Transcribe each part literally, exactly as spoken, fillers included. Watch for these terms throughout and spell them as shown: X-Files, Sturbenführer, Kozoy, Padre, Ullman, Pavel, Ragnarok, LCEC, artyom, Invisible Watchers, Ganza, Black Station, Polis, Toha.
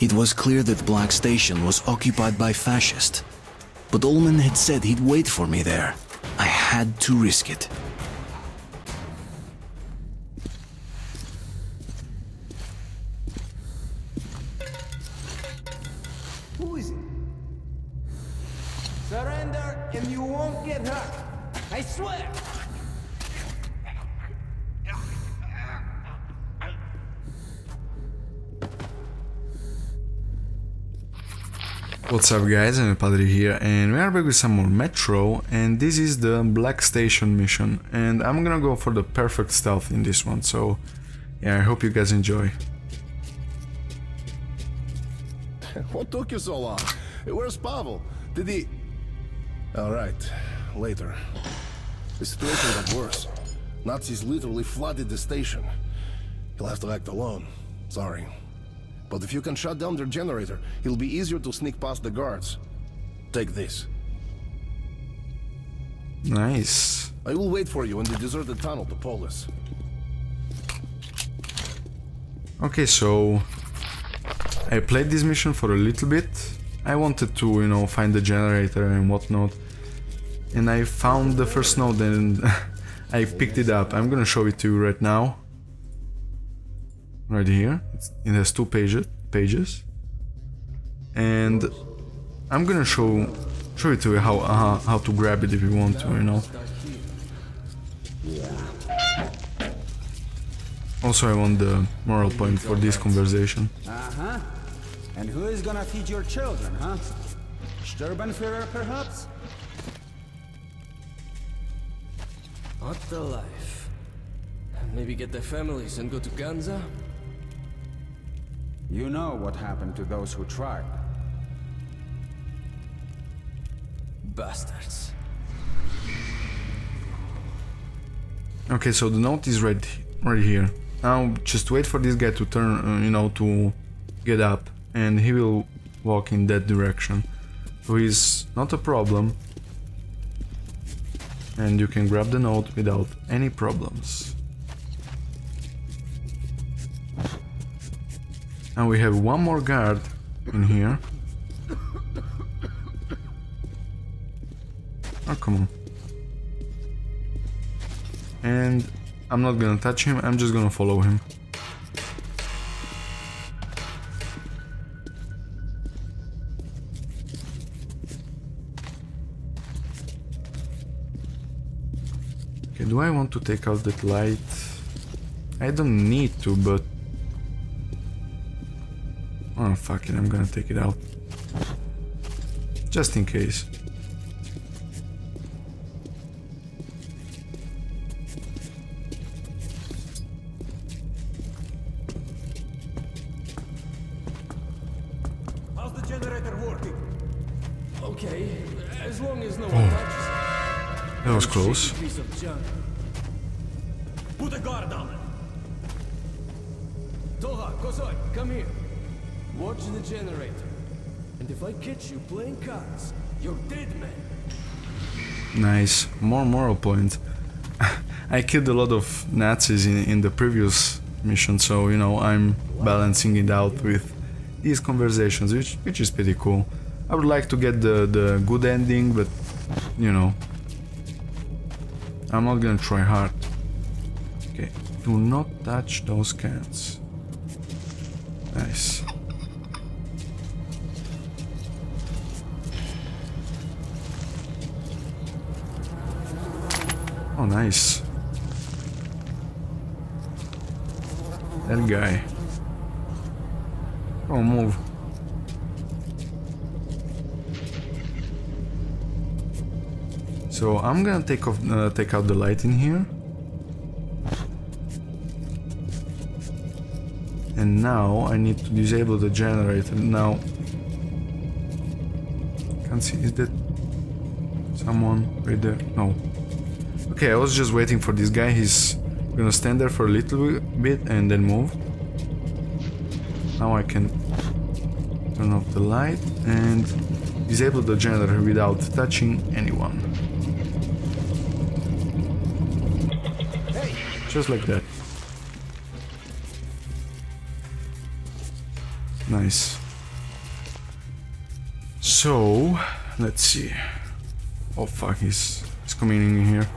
It was clear that Black Station was occupied by fascists, but Ullman had said he'd wait for me there. I had to risk it. Who is it? Surrender and you won't get hurt. I swear! What's up guys, I'm Padre here and we are back with some more Metro, and this is the Black Station mission, and I'm gonna go for the perfect stealth in this one, so yeah, I hope you guys enjoy. What took you so long? Where's Pavel? Did he... Alright, later. The situation got worse. Nazis literally flooded the station. You'll have to act alone. Sorry. But if you can shut down their generator, it'll be easier to sneak past the guards. Take this. Nice. I will wait for you in the deserted tunnel to Polis. Okay, so... I played this mission for a little bit. I wanted to, you know, find the generator and whatnot. And I found the first node and I picked it up. I'm gonna show it to you right now. Right here, it has two pages, pages, and I'm gonna show show it to you how uh, how to grab it if you want to, you know. Also, I want the moral point for this conversation. Uh huh. And who is gonna feed your children, huh? Sturbenführer, perhaps? What the life? Maybe get their families and go to Ganza. You know what happened to those who tried. Bastards. Okay, so the note is right, right here. Now just wait for this guy to turn, uh, you know, to get up, and he will walk in that direction. So he's not a problem, and you can grab the note without any problems. And we have one more guard in here. Oh, come on. And I'm not gonna touch him, I'm just gonna follow him. Okay, do I want to take out that light? I don't need to, but... oh, fuck it, I'm gonna take it out. Just in case. How's the generator working? Okay, as long as no one touches it. That was close. Put a guard on it. Toha, Kozoy, come here. Watch the generator, and if I catch you playing cards, you're dead, man. Nice, more moral point. I killed a lot of Nazis in, in the previous mission, so you know I'm balancing it out with these conversations, which which is pretty cool. I would like to get the the good ending, but you know I'm not gonna try hard. Okay, do not touch those cans. Nice. Oh, nice. That guy. Oh, move. So I'm gonna take off, uh, take out the light in here. And now I need to disable the generator. Now, can't see. Is that someone right there? No. Okay, I was just waiting for this guy. He's gonna stand there for a little bit and then move. Now I can turn off the light and disable the generator without touching anyone. Hey. Just like that. Nice. So, let's see. Oh fuck, he's, he's coming in here.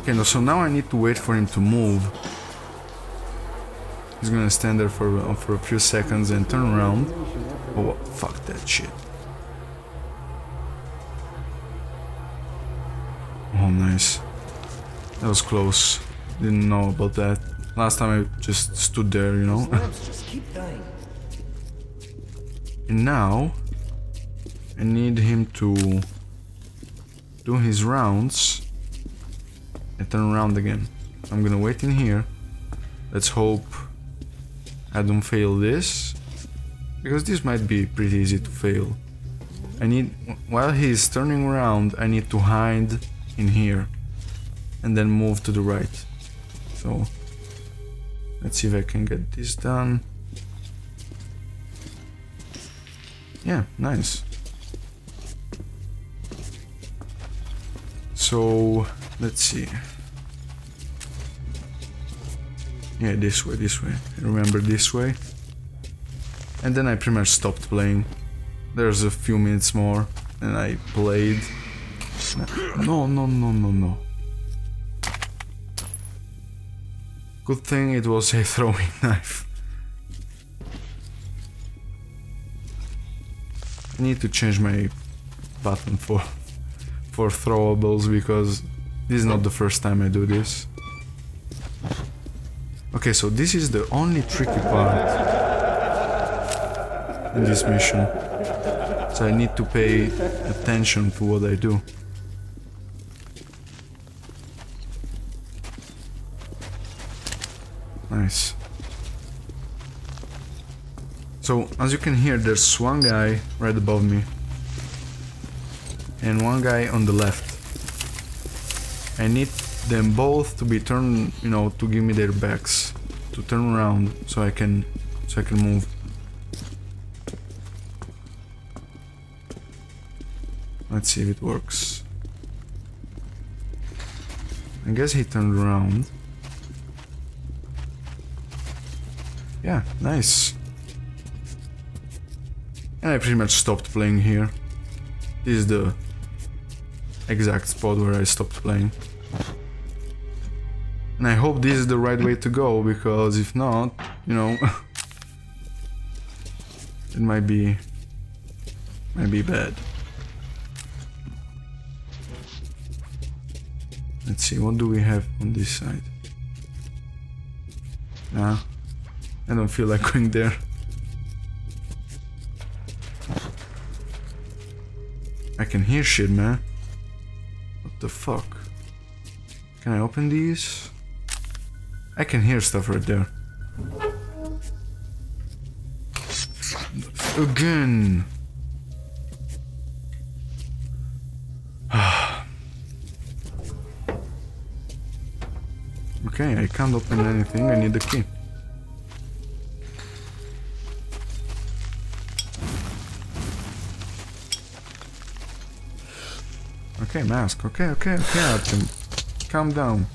Okay, so now I need to wait for him to move. He's gonna stand there for, uh, for a few seconds and turn around. Oh, fuck that shit. Oh, nice. That was close. Didn't know about that. Last time I just stood there, you know. And now I need him to do his rounds and turn around again. I'm gonna wait in here. Let's hope I don't fail this, because this might be pretty easy to fail. I need, while he's turning around, I need to hide in here and then move to the right. So let's see if I can get this done. Yeah, nice. So let's see. Yeah, this way, this way. I remember this way. And then I pretty much stopped playing. There's a few minutes more and I played. No, no, no, no, no. Good thing it was a throwing knife. I need to change my button for for throwables, because this is not the first time I do this. Okay, so this is the only tricky part in this mission. So I need to pay attention to what I do. Nice. So, as you can hear, there's one guy right above me and one guy on the left. I need them both to be turned, you know, to give me their backs, to turn around so I can, so I can move. Let's see if it works. I guess he turned around. Yeah, nice. And I pretty much stopped playing here. This is the exact spot where I stopped playing. And I hope this is the right way to go, because if not, you know, it might be, might be bad. Let's see, what do we have on this side? Nah. I don't feel like going there. I can hear shit, man. What the fuck? Can I open these? I can hear stuff right there. Again! Okay, I can't open anything, I need the key. Okay, mask. Okay, okay, okay, Artem. Calm down.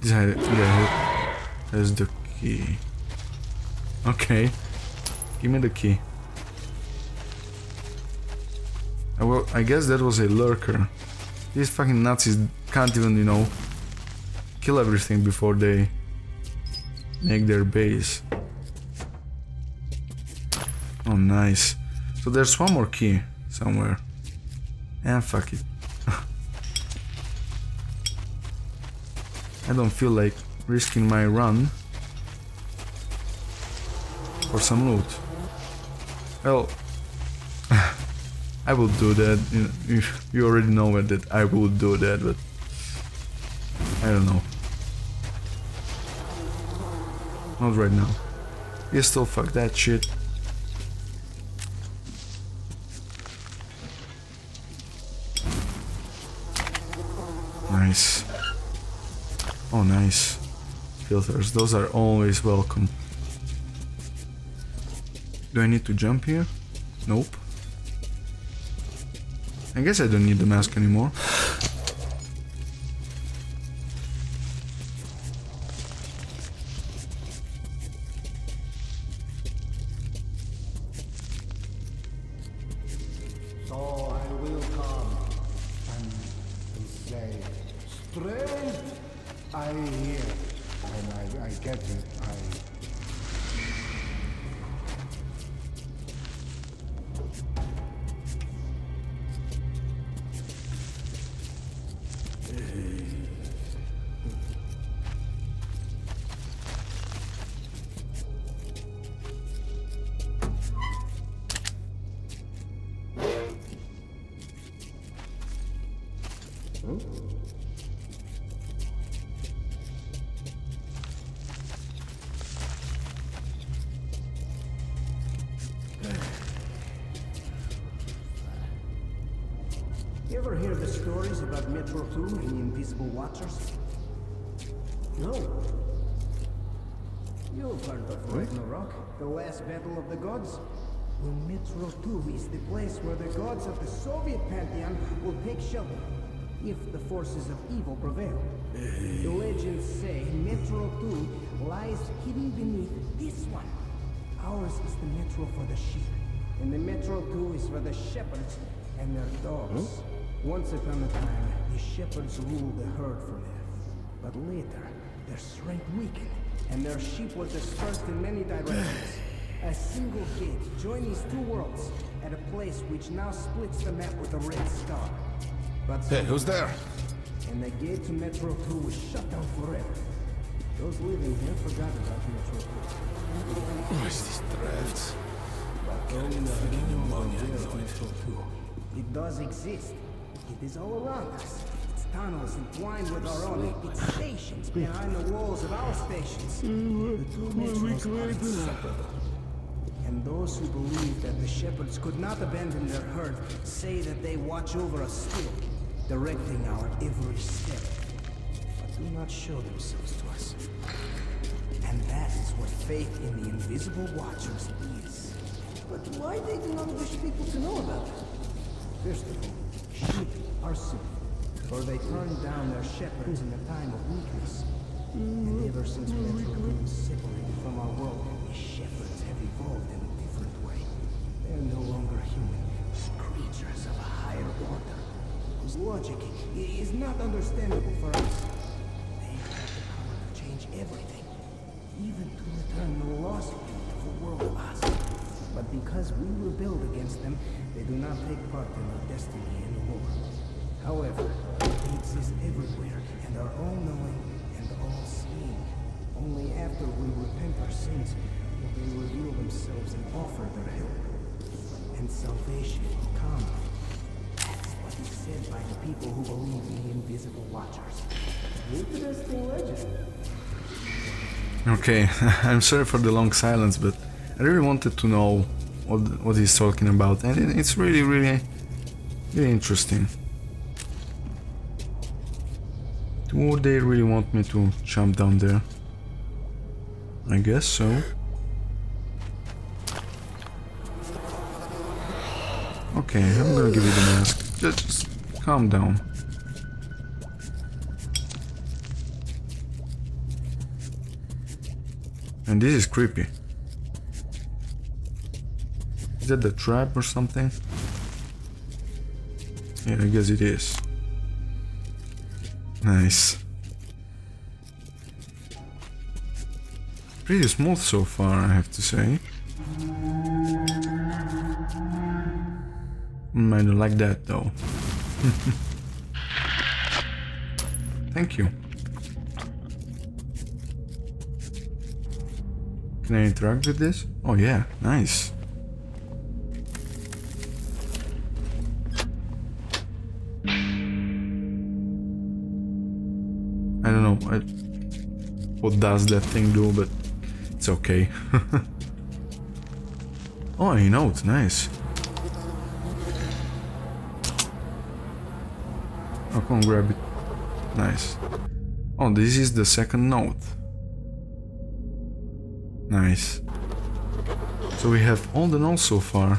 This yeah, has the key. Okay. Give me the key. I, will, I guess that was a lurker. These fucking Nazis can't even, you know, kill everything before they make their base. Oh, nice. So there's one more key somewhere. And fuck it. I don't feel like risking my run for some loot. Well, I would do that. You, you already know that I would do that, but I don't know. Not right now. You still fuck that shit. Nice. Oh, nice. Filters, those are always welcome. Do I need to jump here? Nope. I guess I don't need the mask anymore. strength. I hear, and I, I get it. I. You ever hear the stories about Metro two and the Invisible Watchers? No. You've heard of Ragnarok, the last battle of the gods? Well, Metro two is the place where the gods of the Soviet pantheon will take shelter, if the forces of evil prevail. The legends say Metro two lies hidden beneath this one. Ours is the Metro for the sheep, and the Metro two is for the shepherds and their dogs. Huh? Once upon a time, the shepherds ruled the herd from there. But later, their strength weakened, and their sheep were dispersed in many directions. A single gate joined these two worlds at a place which now splits the map with a red star. But hey, who's there? And the gate to Metro two was shut down forever. Those living here forgot about Metro two. Oh, is this dreads? But only the idea of Metro two. It does exist. It is all around us. Its tunnels entwined with our own. Its stations behind the walls of our stations. The two metros are inseparable. And those who believe that the shepherds could not abandon their herd say that they watch over us still, directing our every step. But do not show themselves to us. And that is what faith in the Invisible Watchers is. But why they do not wish people to know about it? First of all, sheep are sick, for they turned down their shepherds in a time of weakness. And ever since Metro two was separated from our world, the shepherds have evolved in a different way. They are no longer human, creatures of a higher order, whose logic is not understandable for us. They have the power to change everything, even to return the lost beautiful world of us. But because we rebelled against them, they do not take part in our destiny anymore. However, they exist everywhere, and are all-knowing and all-seeing. Only after we repent our sins will they reveal themselves and offer their help. And salvation will come. That's what is said by the people who believe in the Invisible Watchers. Interesting legend. Okay, I'm sorry for the long silence, but I really wanted to know what, what he's talking about, and it's really, really, really interesting. Do they really want me to jump down there? I guess so. Okay, I'm gonna give you the mask. Just, just calm down. And this is creepy. Is that the trap or something? Yeah, I guess it is. Nice. Pretty smooth so far, I have to say. Mm, I don't like that though. Thank you. Can I interact with this? Oh yeah, nice. I don't know I, what does that thing do, but it's okay. Oh, a note, nice. I can't grab it. Nice. Oh, this is the second note. Nice. So we have all the notes so far.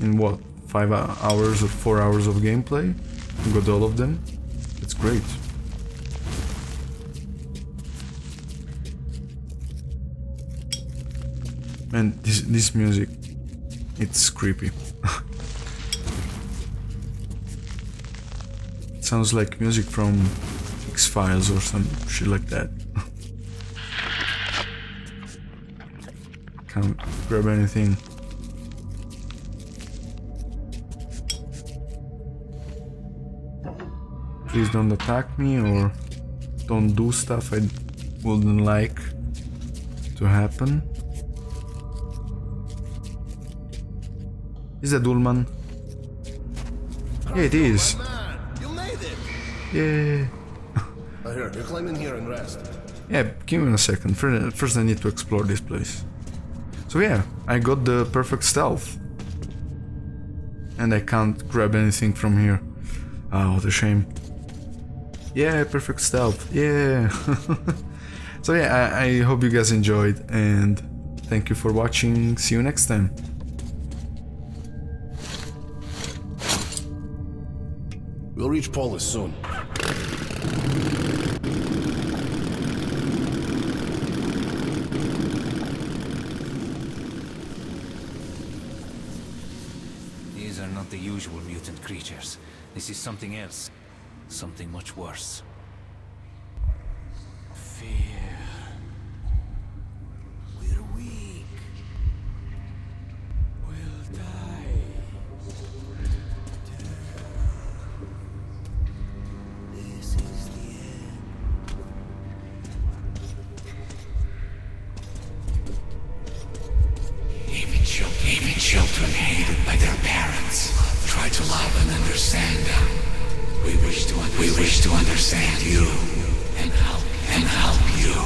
In what, five hours or four hours of gameplay? We got all of them. It's great. And this, this music, it's creepy. It sounds like music from X-Files or some shit like that. Can't grab anything. Please don't attack me or don't do stuff I wouldn't like to happen. Is that Ullman? Yeah, it is. Yeah. I heard you climb in here and rest. Yeah, give me a second. First, I need to explore this place. So yeah, I got the perfect stealth, and I can't grab anything from here. Oh, what a shame. Yeah, perfect stealth. Yeah. So yeah, I, I hope you guys enjoyed, and thank you for watching. See you next time. We'll reach Polis soon. These are not the usual mutant creatures. This is something else. Something much worse. Fear. We're weak. We'll die. This is the end. Even children, even children hated by their parents. Try to love and understand them. We wish to we wish to understand you and help and help you.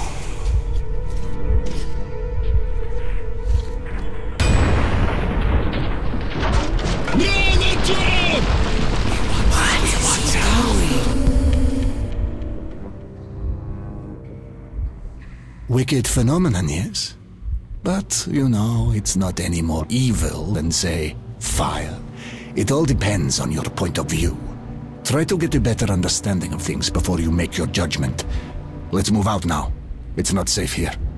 We want to wicked phenomenon, yes, but you know it's not any more evil than say fire. It all depends on your point of view. Try to get a better understanding of things before you make your judgment. Let's move out now. It's not safe here.